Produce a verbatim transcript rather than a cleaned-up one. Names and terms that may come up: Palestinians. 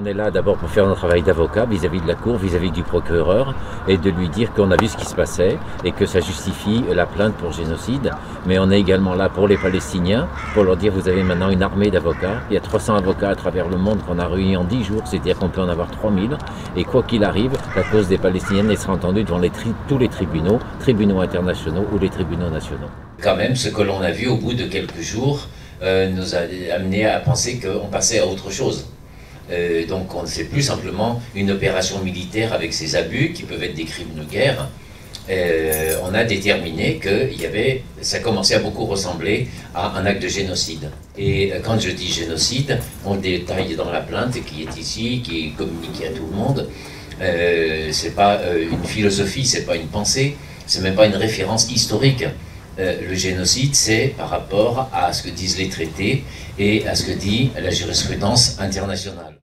On est là d'abord pour faire notre travail d'avocat vis-à-vis de la Cour, vis-à-vis du procureur, et de lui dire qu'on a vu ce qui se passait et que ça justifie la plainte pour génocide. Mais on est également là pour les Palestiniens, pour leur dire vous avez maintenant une armée d'avocats. Il y a trois cents avocats à travers le monde qu'on a réunis en dix jours, c'est-à-dire qu'on peut en avoir trois mille. Et quoi qu'il arrive, la cause des Palestiniens sera entendue devant les tri tous les tribunaux, tribunaux internationaux ou les tribunaux nationaux. Quand même, ce que l'on a vu au bout de quelques jours euh, nous a amené à penser qu'on passait à autre chose. Euh, donc on ne fait plus simplement une opération militaire avec ses abus qui peuvent être des crimes de guerre. Euh, on a déterminé que il y avait, ça commençait à beaucoup ressembler à un acte de génocide. Et quand je dis génocide, on détaille dans la plainte qui est ici, qui est communiquée à tout le monde. Euh, c'est pas euh, une philosophie, c'est pas une pensée, c'est même pas une référence historique. Euh, le génocide, c'est par rapport à ce que disent les traités et à ce que dit la jurisprudence internationale.